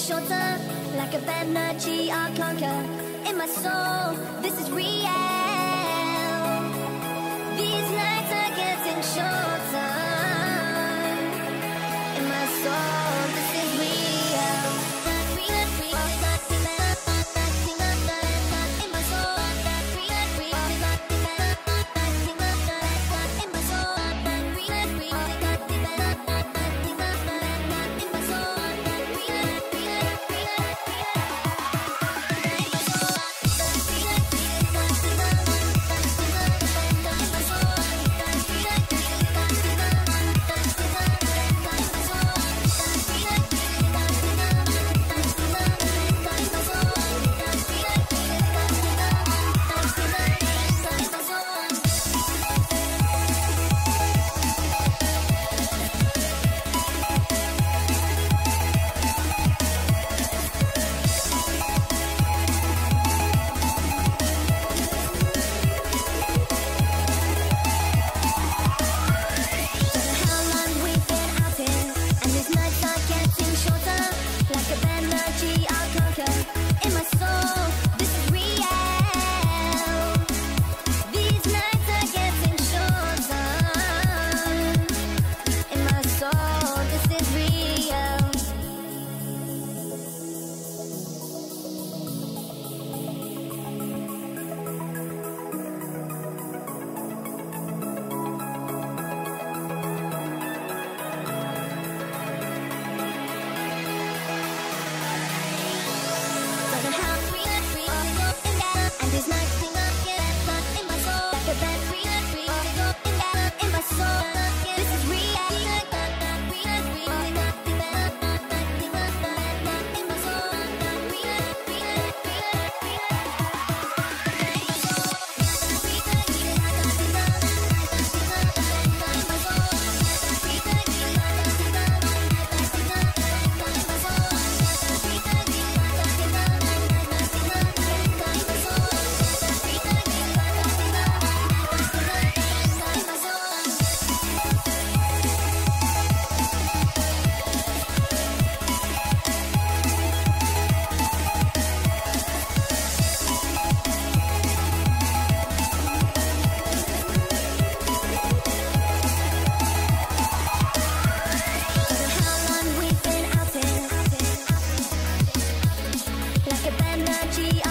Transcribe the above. shorter, lack of energy I conquer. In my soul, this is real. These nights are getting shorter. In my soul, this is real. In my soul, in my soul, in my soul. G